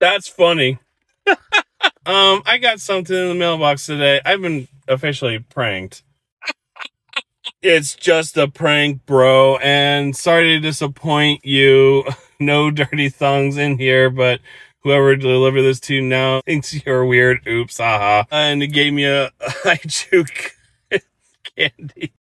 That's funny. I got something in the mailbox today. I've been officially pranked. It's just a prank, bro. And sorry to disappoint you. No dirty thongs in here, but whoever delivered this to now thinks you're weird. Oops, haha. And it gave me a Hi-Chew candy.